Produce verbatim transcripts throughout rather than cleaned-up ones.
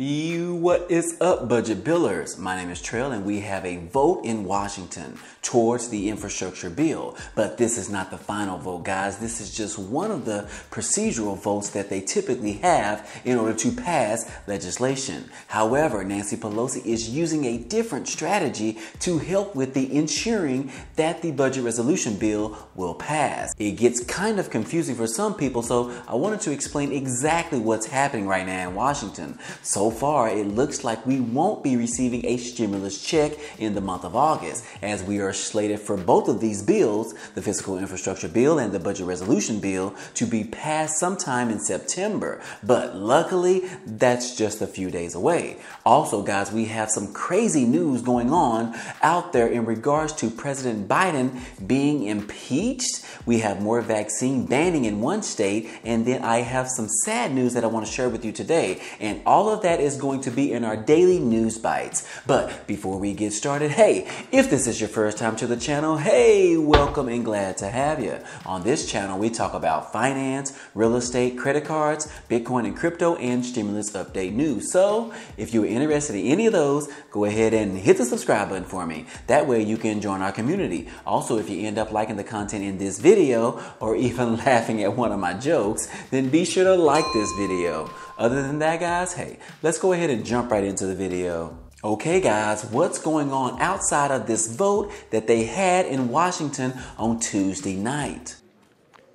You, what is up, budget billers? My name is Trail, and we have a vote in Washington towards the infrastructure bill. But this is not the final vote, guys. This is just one of the procedural votes that they typically have in order to pass legislation. However, Nancy Pelosi is using a different strategy to help with the ensuring that the budget resolution bill will pass. It gets kind of confusing for some people, so I wanted to explain exactly what's happening right now in Washington. So So far, it looks like we won't be receiving a stimulus check in the month of August, as we are slated for both of these bills, the fiscal infrastructure bill and the budget resolution bill, to be passed sometime in September. But luckily, that's just a few days away. Also, guys, we have some crazy news going on out there in regards to President Biden being impeached. We have more vaccine banning in one state, and then I have some sad news that I want to share with you today. And all of that is going to be in our daily news bites. But before we get started, hey, if this is your first time to the channel, hey, welcome and glad to have you. On this channel, we talk about finance, real estate, credit cards, Bitcoin and crypto, and stimulus update news. So if you're interested in any of those, go ahead and hit the subscribe button for me. That way you can join our community. Also, if you end up liking the content in this video or even laughing at one of my jokes, then be sure to like this video. Other than that, guys, hey, let's go ahead and jump right into the video. Okay, guys, what's going on outside of this vote that they had in Washington on Tuesday night?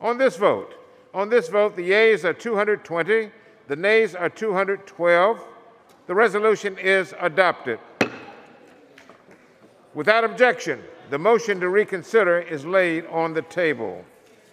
On this vote, on this vote, the yeas are two hundred twenty, the nays are two hundred twelve. The resolution is adopted. Without objection, the motion to reconsider is laid on the table.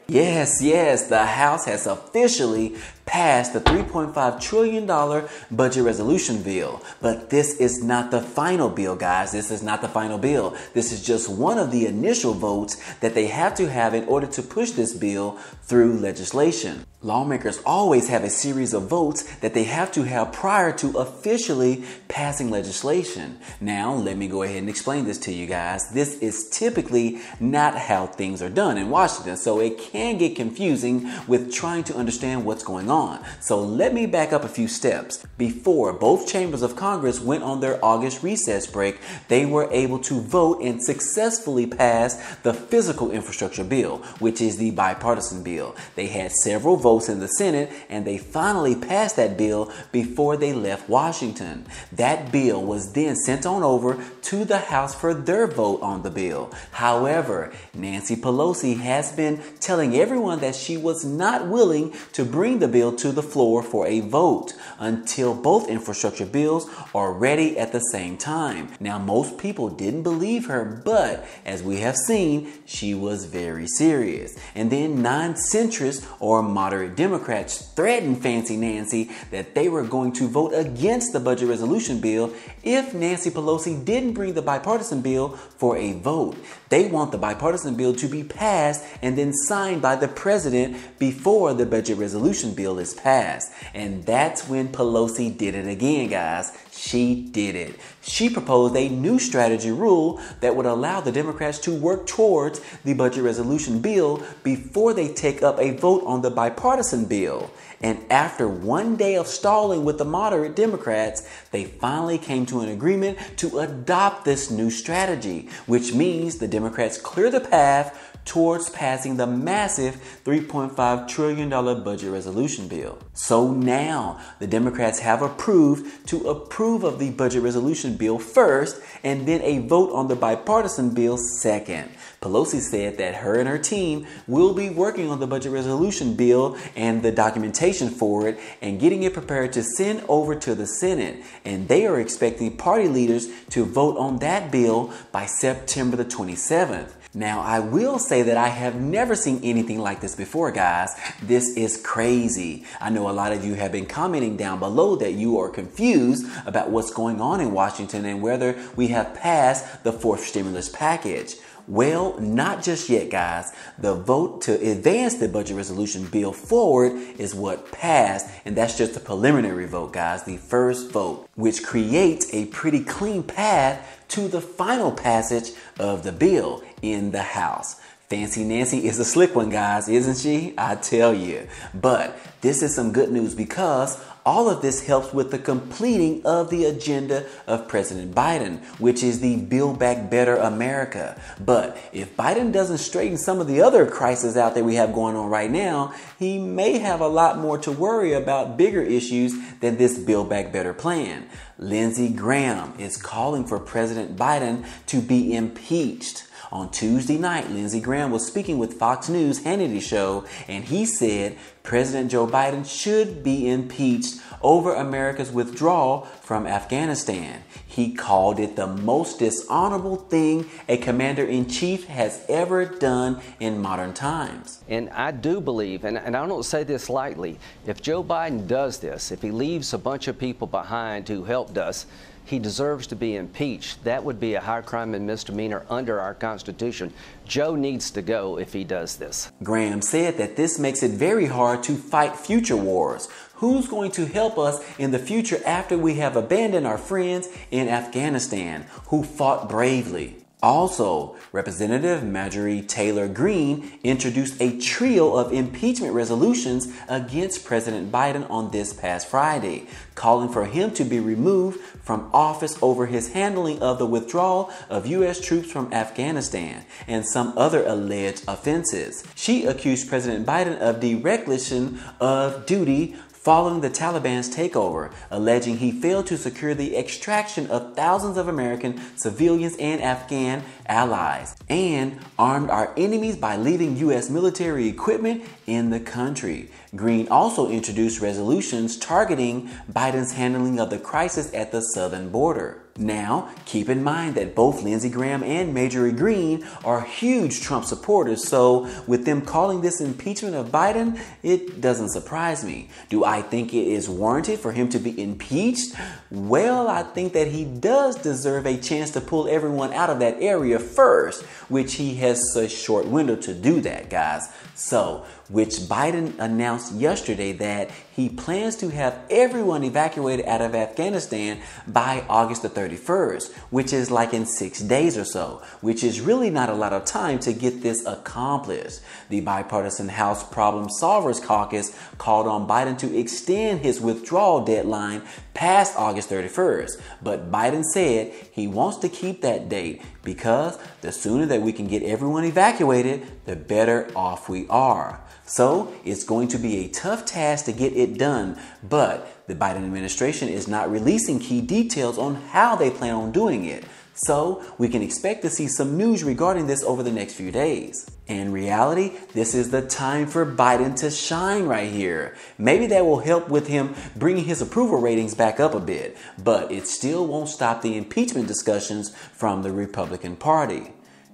Yes, yes, the House has officially passed the three point five trillion dollar budget resolution bill. But this is not the final bill, guys. This is not the final bill. This is just one of the initial votes that they have to have in order to push this bill through legislation. Lawmakers always have a series of votes that they have to have prior to officially passing legislation. Now, let me go ahead and explain this to you guys. This is typically not how things are done in Washington, so it can get confusing with trying to understand what's going on. So let me back up a few steps. Before both chambers of Congress went on their August recess break, they were able to vote and successfully pass the fiscal infrastructure bill, which is the bipartisan bill. They had several votes in the Senate, and they finally passed that bill before they left Washington. That bill was then sent on over to the House for their vote on the bill. However, Nancy Pelosi has been telling everyone that she was not willing to bring the bill to the floor for a vote until both infrastructure bills are ready at the same time. Now, most people didn't believe her, but as we have seen, she was very serious. And then non-centrist or moderate Democrats threatened Fancy Nancy that they were going to vote against the budget resolution bill if Nancy Pelosi didn't bring the bipartisan bill for a vote. They want the bipartisan bill to be passed and then signed by the president before the budget resolution bill is passed. And that's when Pelosi did it again, guys. She did it. She proposed a new strategy rule that would allow the Democrats to work towards the budget resolution bill before they take up a vote on the bipartisan bill. And after one day of stalling with the moderate Democrats, they finally came to an agreement to adopt this new strategy, which means the Democrats clear the path towards passing the massive three point five trillion dollar budget resolution bill. So now the Democrats have approved to approve of the budget resolution bill first and then a vote on the bipartisan bill second. Pelosi said that her and her team will be working on the budget resolution bill and the documentation for it and getting it prepared to send over to the Senate. And they are expecting party leaders to vote on that bill by September the twenty-seventh. Now, I will say that I have never seen anything like this before, guys. This is crazy. I know a lot of you have been commenting down below that you are confused about what's going on in Washington and whether we have passed the fourth stimulus package. Well, not just yet, guys. The vote to advance the budget resolution bill forward is what passed, and that's just the preliminary vote, guys, the first vote, which creates a pretty clean path to the final passage of the bill in the House. Fancy Nancy is a slick one, guys, isn't she? I tell you. But this is some good news because All of this helps with the completing of the agenda of President Biden, which is the Build Back Better America. But if Biden doesn't straighten some of the other crises out there we have going on right now, he may have a lot more to worry about bigger issues than this Build Back Better plan. Lindsey Graham is calling for President Biden to be impeached. On Tuesday night, Lindsey Graham was speaking with Fox News' Hannity Show, and he said President Joe Biden should be impeached over America's withdrawal from Afghanistan. He called it the most dishonorable thing a commander-in-chief has ever done in modern times. And I do believe, and, and I don't say this lightly, if Joe Biden does this, if he leaves a bunch of people behind who helped us, he deserves to be impeached. That would be a high crime and misdemeanor under our Constitution. Joe needs to go if he does this. Graham said that this makes it very hard to fight future wars. Who's going to help us in the future after we have abandoned our friends in Afghanistan who fought bravely? Also, Representative Marjorie Taylor Greene introduced a trio of impeachment resolutions against President Biden on this past Friday, calling for him to be removed from office over his handling of the withdrawal of U S troops from Afghanistan and some other alleged offenses. She accused President Biden of dereliction of duty following the Taliban's takeover, alleging he failed to secure the extraction of thousands of American civilians and Afghan allies, and armed our enemies by leaving U S military equipment in the country. Green also introduced resolutions targeting Biden's handling of the crisis at the southern border. Now, keep in mind that both Lindsey Graham and Marjorie Greene are huge Trump supporters, so with them calling this impeachment of Biden, it doesn't surprise me. Do I think it is warranted for him to be impeached? Well, I think that he does deserve a chance to pull everyone out of that area first, which he has such a short window to do that, guys. So, which Biden announced yesterday that he plans to have everyone evacuated out of Afghanistan by August the thirty-first, which is like in six days or so, which is really not a lot of time to get this accomplished. The bipartisan House Problem Solvers Caucus called on Biden to extend his withdrawal deadline past August thirty-first, but Biden said he wants to keep that date because the sooner that we can get everyone evacuated, the better off we are. So it's going to be a tough task to get it done, but the Biden administration is not releasing key details on how they plan on doing it. So we can expect to see some news regarding this over the next few days. In reality, this is the time for Biden to shine right here. Maybe that will help with him bringing his approval ratings back up a bit, but it still won't stop the impeachment discussions from the Republican Party.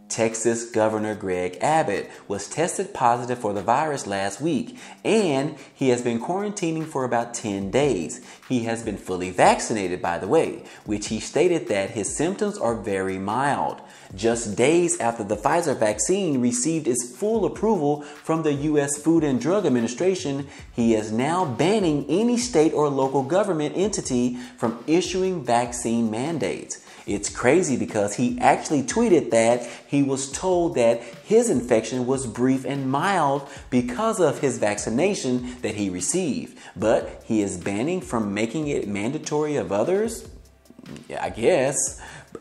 Texas Governor Greg Abbott was tested positive for the virus last week, and he has been quarantining for about ten days. He has been fully vaccinated, by the way, which he stated that his symptoms are very mild. Just days after the Pfizer vaccine received its full approval from the U S Food and Drug Administration, he is now banning any state or local government entity from issuing vaccine mandates. It's crazy because he actually tweeted that he was told that his infection was brief and mild because of his vaccination that he received, but he is banning from making it mandatory of others? I guess.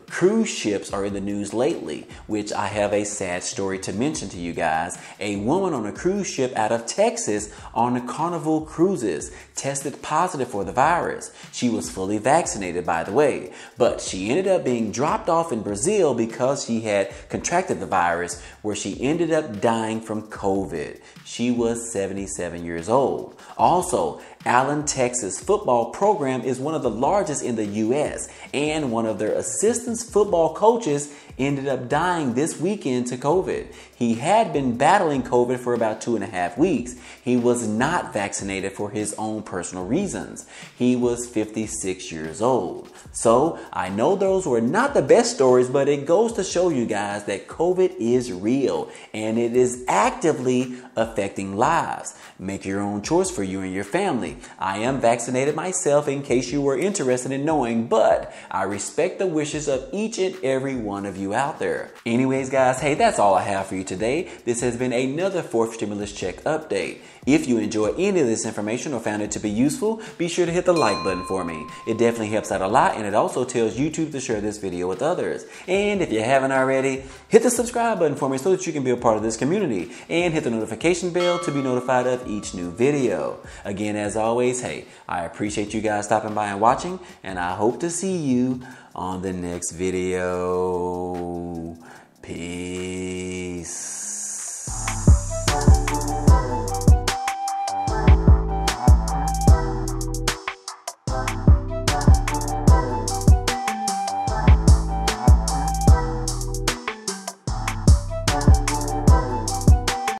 Cruise ships are in the news lately, which I have a sad story to mention to you guys. A woman on a cruise ship out of Texas on the Carnival Cruises tested positive for the virus. She was fully vaccinated, by the way, but she ended up being dropped off in Brazil because she had contracted the virus, where she ended up dying from COVID. She was seventy-seven years old. Also, Allen, Texas football program is one of the largest in the U S, and one of their assistants football coaches ended up dying this weekend to COVID. He had been battling COVID for about two and a half weeks. He was not vaccinated for his own personal reasons. He was fifty-six years old. So I know those were not the best stories, but it goes to show you guys that COVID is real and it is actively affecting lives. Make your own choice for you and your family. I am vaccinated myself in case you were interested in knowing, but I respect the wishes of each and every one of you out there. Anyways, guys, hey, that's all I have for you today. This has been another fourth stimulus check update. If you enjoy any of this information or found it to be useful, be sure to hit the like button for me. It definitely helps out a lot, and it also tells YouTube to share this video with others. And if you haven't already, hit the subscribe button for me so that you can be a part of this community, and hit the notification bell to be notified of each new video. Again, as always, hey, I appreciate you guys stopping by and watching, and I hope to see you on the next video.